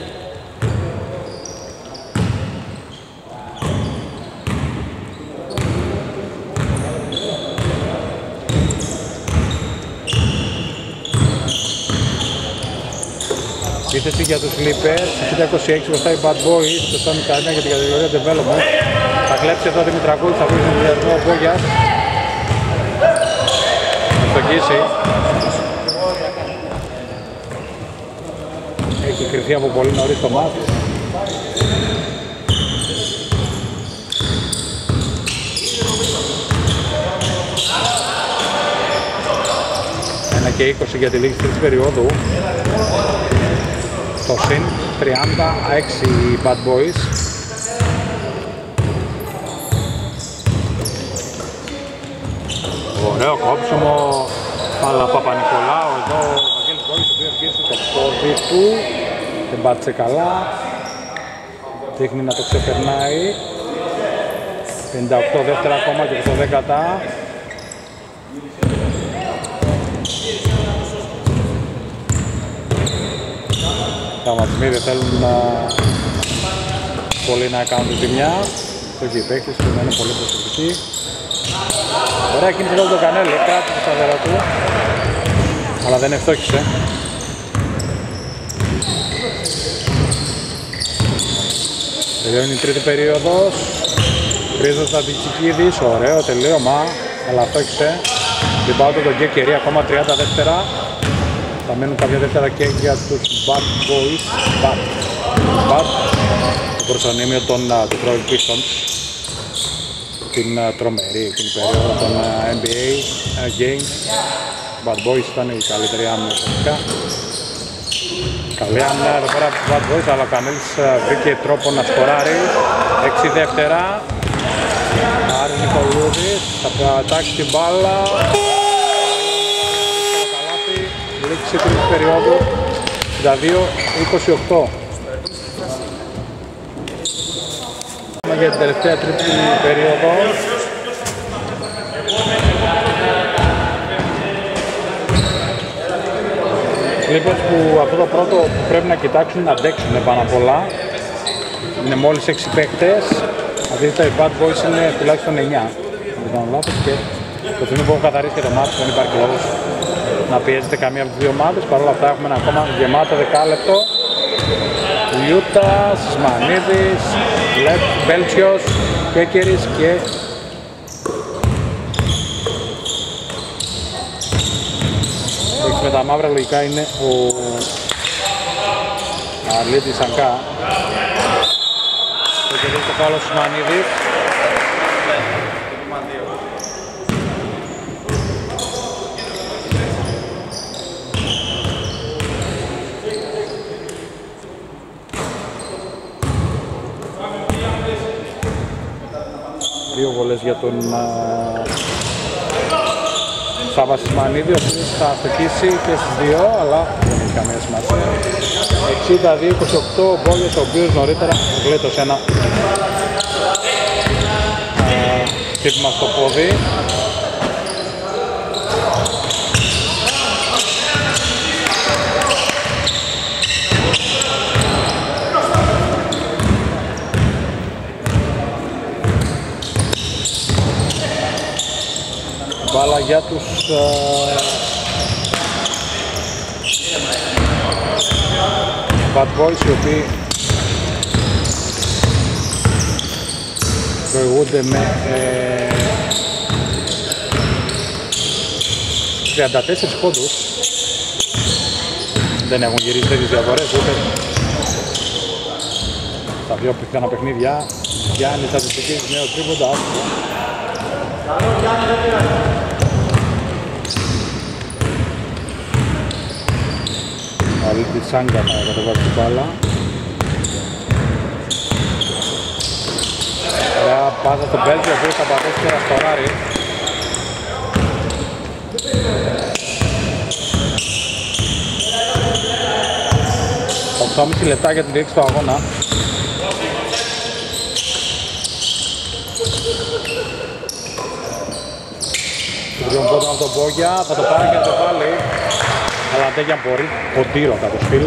Επίθεση για τους Slippers, στις 26 μπροστά οι Bad Boys, στο Σόνικα Αρένα για την κατηγορία Development. Θα κλέψει εδώ ο Δημητρακούδης, θα βγει στον διασμό ο Μπόγιας. Θα στοχίσει. Έχει κρυφθεί από πολύ νωρίς το μάτι. Ένα και 20 για τη λήξη της περίοδου. Το συν 36 Bad Boys. Ωραίο κόψιμο, αλλά Παπα-Νικολάου εδώ ο Βαγγέλης Μπόγης, ο οποίος γύρισε το πόδι του, δεν πάτησε καλά, δείχνει να το ξεπερνάει. 58 δεύτερα ακόμα και το 10. Τα ματισμοί δεν θέλουν πολύ να κάνουν τη ζημιά. Οι παίκτες του είναι πολύ προσεκτικοί. Ωραία κίνηση εδώ τον Κανέλη, κράτησε στα δέρα του, αλλά δεν ευτόχησε. Τελειώνει η τρίτη περίοδος. Χρήστος Τατζικίδης, ωραίο τελείωμα, αλλά ευτόχησε. Την πάω τον Κέκερη, ακόμα 30 δεύτερα. Θα μείνουν κάποια δεύτερα και για τους Bad Boys. Το προσωνύμιο των Detroit Pistons. Την τρομερή εκείνη περίοδο των NBA Games. Bad Boys ήταν η καλύτερη άμυνα φυσικά. Καλή άμυνα εδώ πέρα από τους Bad Boys, αλλά ο Κανέλης βρήκε τρόπο να σκοράρει. 6 δεύτερα. Άρης Νικολούδης θα πατάξει την μπάλα. Λήξη τρίτης περίοδου, 62-28. Για την τελευταία τρίτη περίοδο. Λοιπόν, που αυτό το πρώτο που πρέπει να κοιτάξουν να αντέξουν πάνω απ' όλα. Είναι μόλις 6 παίκτες. Αντίθετα οι Bad Boys είναι τουλάχιστον 9. Δεν κάνω λάθος και το τίμιο που έχω καθαρίσει και το μάτι, δεν υπάρχει λόγος να πιέζεται καμία από τις δύο ομάδες. Παρ' όλα αυτά έχουμε ένα ακόμα γεμάτο δεκάλεπτο. Λιούτα, Συσμανίδης, Μπέλτσιος, Κέκερης και με τα μαύρα λογικά είναι ο Αλίτη Σανκά. Το κερδίζει το καλό Συσμανίδη. Δύο βολές για τον Σαβασιμανίδη, ο οποίος θα αυτοκίσει και στις δύο, αλλά δεν έχει καμία σημασία. 62-28 ο Μπόλιος, ο οποίος νωρίτερα γλίτωσε ένα χτύπημα στο πόδι. Μπάλα για τους Bad Boys, οι οποίοι προηγούνται με 34 πόντους. Δεν έχουν γυρίσει τέτοιες διαφορές ούτε τα δύο πιθανά παιχνίδια. Γιάννης Τατζικίδης, νέο τρίποντα. Αλίτη Σάνκα θα κατεβάσει την μπάλα. Ωραία πάσα στον Πέλσιο, ο οποίος θα πατήσει και ραστοράρει. Οκτώμιση λεπτά για την διέξη του αγώνα. Τον πρώτο από τον Μπόγια, θα το πάρει και το βάλει. Αλλά δεν μπορεί, ποντήρο κατά το σφίλ.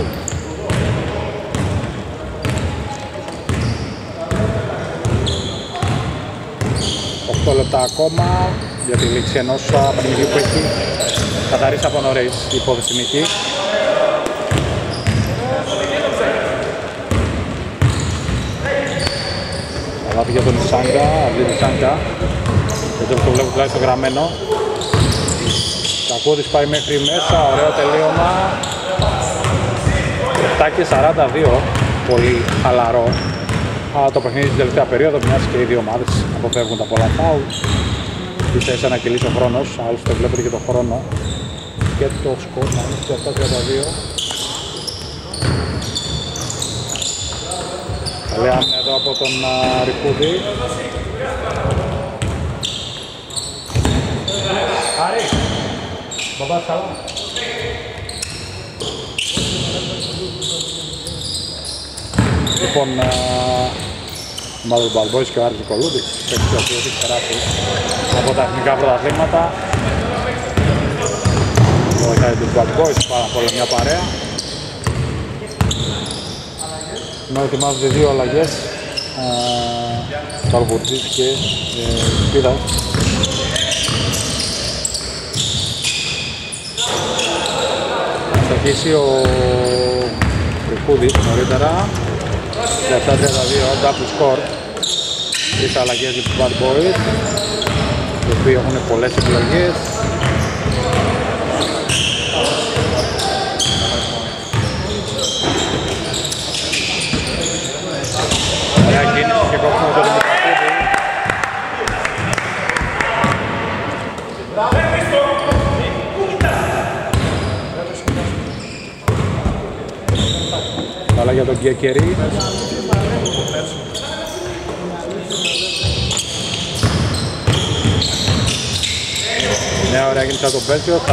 Οκτώ λεπτά ακόμα για τη λήξη ενός παιχνιδιού που έχει καθαρίσει από νωρίς η υπόθεση νίκη. Αλάβει για τον Ισάνγκα, Αλίτη Σάνγκα. Δεν το βλέπω τουλάχιστον γραμμένο. Κούδης πάει μέχρι μέσα, ωραίο τελείωμα. 7:42, πολύ χαλαρό. Το παιχνίδι στην τελευταία περίοδο, μιας και οι δύο ομάδες αποφεύγουν τα πολλά φάουλ. Ήρθε να κυλήσει ο χρόνος, άλλωστε βλέπετε και το χρόνο. Και το σκορ να είναι στο 7:32. Καλή άμυνα εδώ από τον Ριχούδη. Μπαμπάς, καλά. Λοιπόν, ο Bad Boys και ο Άρης Νικολούδης, ο οποίος έχει περάσει από τα εθνικά πρωταθλήματα. Βοηθάει τους Bad Boys, πάρα πολύ μια παρέα. Ενώ ετοιμάζονται δύο αλλαγές, Καλβουρτζής και Πίδας. Θα αρχίσει ο Ριχούδης νωρίτερα, 7:32, double score, τις αλλαγές για τους Bad Boys, οι οποίοι έχουν πολλές επιλογές. Μια κίνηση και κόψουμε τον Δημητρακούδη. Αλλά για τον Κέκερη. Μια ωραία κίνηση από τον Πέλσιο, θα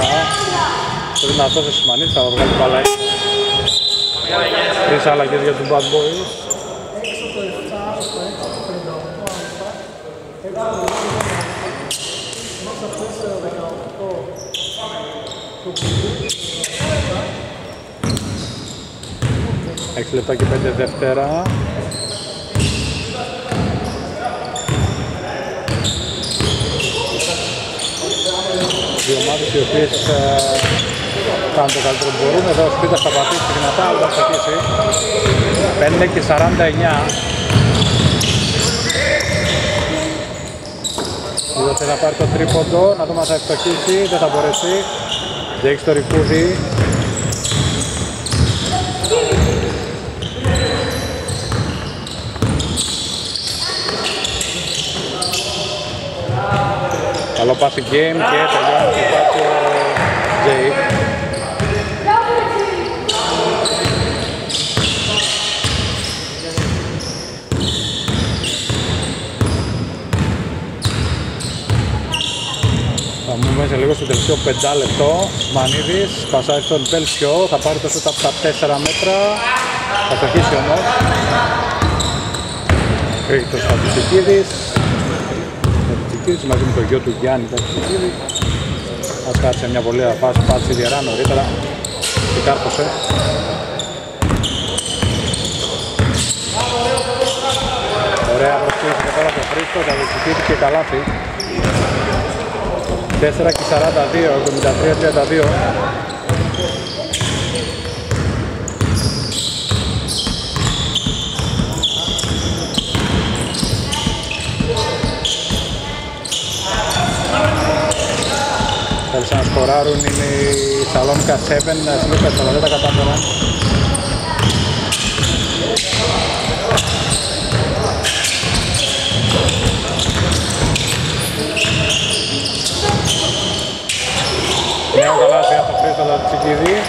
το δυνατό σε Συσμανίδη, θα βγάλει μπαλά. Τρεις αλλαγές για τους Bad Boys. Έξι λεπτά και 5 δεύτερα. Δύο ομάδες οι οποίες κάνουν το καλύτερο που μπορούν. Εδώ ο Σπίτας θα πατήσει δυνατά, αλλά θα πατήσει. 5 και 49. Είδωσε να πάρει το τρίποντο, να δούμε αν θα ευστοχίσει, δεν θα μπορέσει. Διέχει στο Ριχούδη. Καλό passing game και τελειώνει και πάει το Τζέι. Θα μπούμε σε λίγο στο τελευταίο 5 λεπτό. Μανίδης, πασάει στον Πέλσιο, θα πάρει το σούτ από τα 4 μέτρα. Θα το χύσει όμως. Χρήστος Τατζικίδης. Μαζί με το γιο του Γιάννη Τατζικίδη. Ας κάτσε μια βολέα πάση, πάτσε διαρά νωρίτερα και κάρπωσε. Ωραία προσθήκη και τώρα το Χρήστο, Τατζικίδη και καλάθι. 4 και 42, 73-32. Θέλεις να σκοράρουν, είναι η Salonica 7 Slippers, αλλά δεν τα κατάφεραν. Νέο καλάθι από το Χρήστο Τατζικίδη.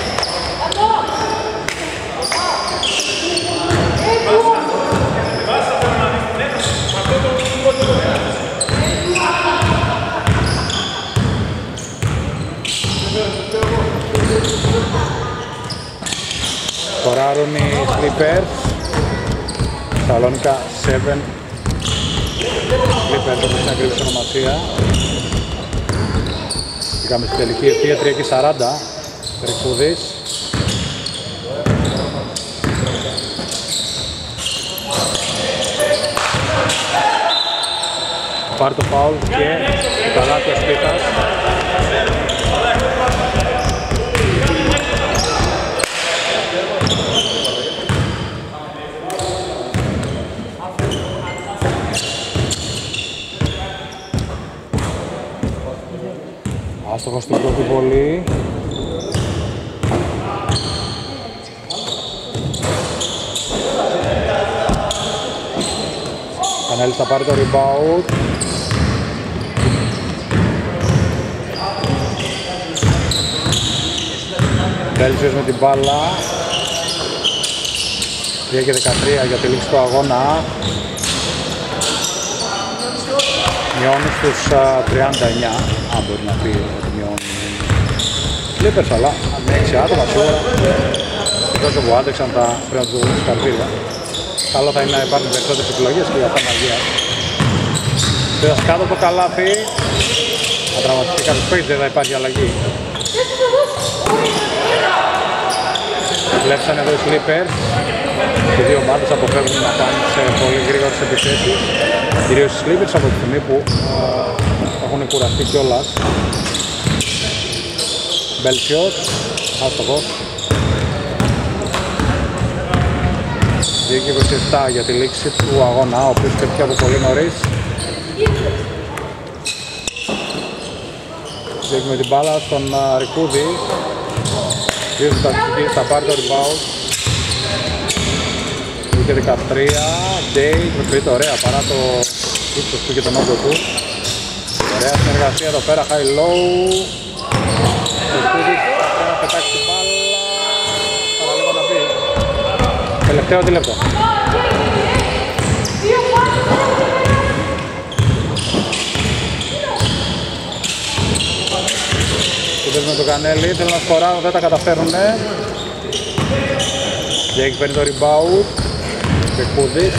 Σκοράρουν οι Slippers, Salonica 7 Slippers, όπως είναι ακριβώς ονομασία. Πήγαμε στην τελική ευθεία, 3 και 40, Ριχούδης. Πάρει το φάουλ και το καλάθι ο Σπίτας. Άστοχος στην πρώτη βολή. Κανέλης θα πάρει το rebound. Μπέλτσιος με την μπάλα. 3 και 13 για τη λήξη του αγώνα. Μειώνει στους 39, αν μπορεί να πει ότι μειώνει Slippers, αλλά με 6 άτομα σίγουρα τόσο που άντεξαν τα φρένα του σκαρβίδια. Καλό θα είναι να υπάρχουν περισσότερες επιλογές και για τα μαγεία. Πήρας κάτω το καλάθι, θα τραυματιστεί κάποιος παίκτης, δεν θα υπάρχει αλλαγή. Βλέψαν εδώ οι Slippers, οι δύο ομάδες αποφεύγουν να πάνε σε πολύ γρήγορες επιθέσεις. Κυρίως οι Slippers από τη στιγμή που έχουν κουραστεί κιόλας. Μπέλτσιος, άστοχος. 2-27 για τη λήξη του αγώνα, ο οποίος πέτυχε από πολύ νωρίς. Δείχνουμε την μπάλα στον Ριχούδη. Δύο Τατζικίδης θα πάρει το rebound. 2 και 13, Day μετρείται ωραία παρά το ύψος του και τον όγκο του. Ωραία συνεργασία εδώ πέρα, high low. Τατζικίδης θα πετάξει την μπάλα. Αλλά λίγο να πει. Τελευταίο δίλεπτο. Με τον Κανέλη, θέλουν να σκοράρουν, δεν τα καταφέρουνε. Jake παίρνει το rebound, Ριχούδης.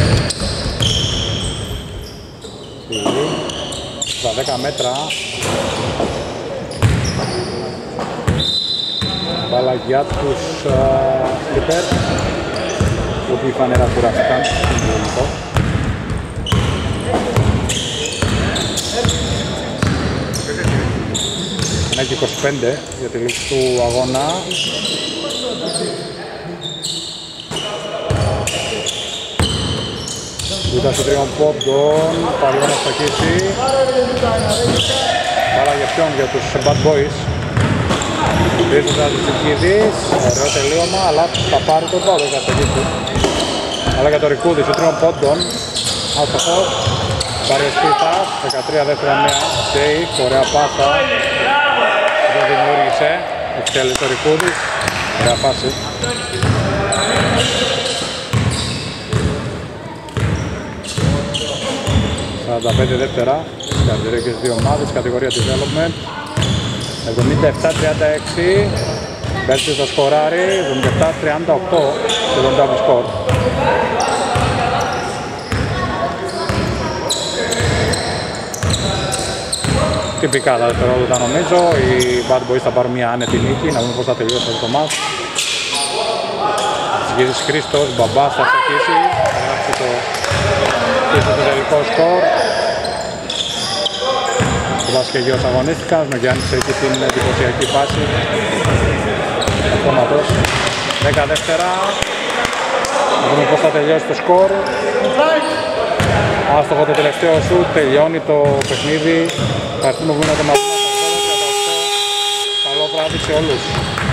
Στα 10 μέτρα. Μπάλα για τους Slippers, οι οποίοι φανερά κουράστηκαν. Έχει 25 για τη λήξη του αγώνα. Λιούτα στο τριών πόντων, παλιά να στακίσει. Πάρα για ποιον, για τους Bad Boys. Χρήστος Τατζικίδης, ωραίο τελείωμα, αλλά θα πάρει τον πόντο για στακίσει. Αλλά για το Ριχούδη στο τριών πόντων, άστοχος. Παρεστήτας, 13 δεύτερα νέα, Σέικ, ωραία πάσα. Δεν δημιούργησε, εκτέλει το Ριχούδης, ωραία φάση. Τα 5 δεύτερα, καρδιοριακές δύο ομάδες, κατηγορία development 77-36, Μπέλτσιος θα σκοράρει, 77-38, σχεδόν double score. Τυπικά τα δευτερόλεπτα νομίζω, οι Bad Boys θα πάρουν μια άνετη νίκη, να δούμε πώς θα τελειώσει αυτό το μάτς. Γυρίζει Χρήστος, Μπαμπάς θα στοχίσει, θα γράψει το τελικό σκορ. Ο Βασκεγιός αγωνίστηκαν, ο Γιάννης έχει την εντυπωσιακή φάση. Αυτόματος, 10 δεύτερα. Να δούμε πώς θα τελειώσει το σκορ. Άστοχο το τελευταίο σου, τελειώνει το παιχνίδι. Ευχαριστούμε που μείνατε μαζί μας. Καλό βράδυ σε όλους.